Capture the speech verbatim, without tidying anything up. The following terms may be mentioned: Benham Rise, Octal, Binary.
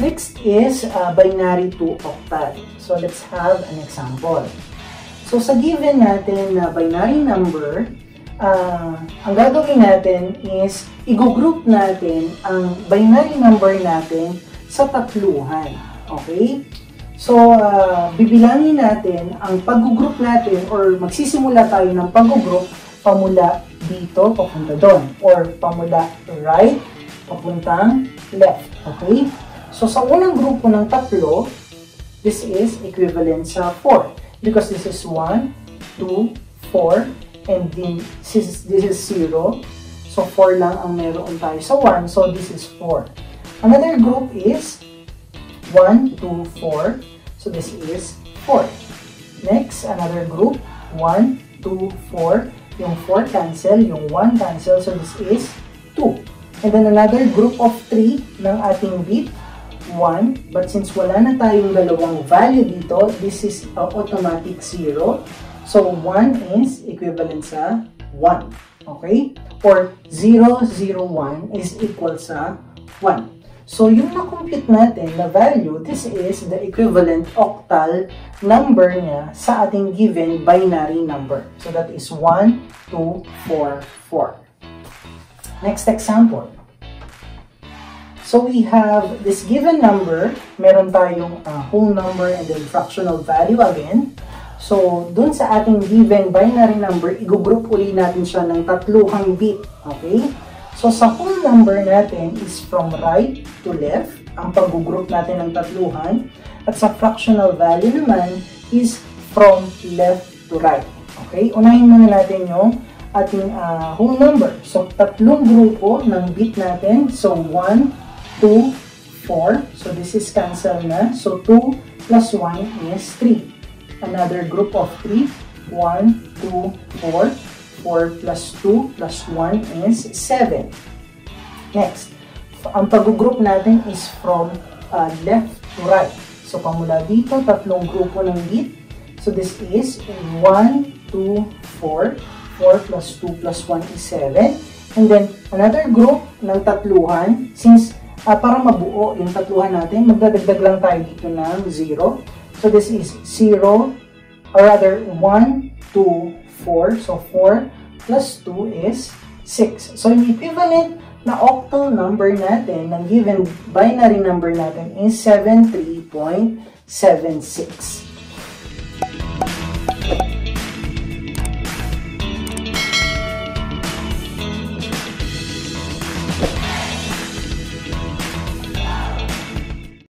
Next is uh, binary to octal. So let's have an example. So sa given natin na uh, binary number, uh, ang gagawin natin is i-group natin ang binary number natin sa tatluhan. Okay? So uh, bibilangin natin ang pag-group natin or magsisimula tayo ng pag-group pamula dito papunta doon or pamula right papuntang left. Okay? So, sa unang grupo ng tatlo, this is equivalent sa four. Because this is one, two, four, and then this, this is zero. So, four lang ang meron tayo sa one. So, this is four. Another group is one, two, four. So, this is four. Next, another group, one, two, four. Yung four cancel, yung one cancel. So, this is two. And then another group of three ng ating bit. one, but since wala na tayong dalawang value dito, this is uh, automatic zero. So, one is equivalent sa one. Okay? Or zero, zero, one is equal sa one. So, yung na-compute natin na value, this is the equivalent octal number niya sa ating given binary number. So, that is one, two, four, four. Next example. So, we have this given number, meron tayong uh, whole number and then fractional value again. So, dun sa ating given binary number, i-group uli natin siya ng tatluhang bit. Okay? So, sa whole number natin is from right to left, ang pag-group natin ng tatluhan. At sa fractional value naman is from left to right. Okay? Unahin muna natin yung ating uh, whole number. So, tatlong grupo ng bit natin. So, one, two, four. So, this is cancel na. So, two plus one is three. Another group of three. one, two, four. four plus two plus one is seven. Next, ang pag-group natin is from uh, left to right. So, pamula dito, tatlong grupo ng bit. So, this is one, two, four. four plus two plus one is seven. And then, another group ng tatluhan, since uh, para mabuo yung tatluhan natin, magdadagdag lang tayo dito ng zero. So, this is zero, or rather, one, two, four. So, four plus two is six. So, yung equivalent na octal number natin, ng given binary number natin, is seventy-three point seven six.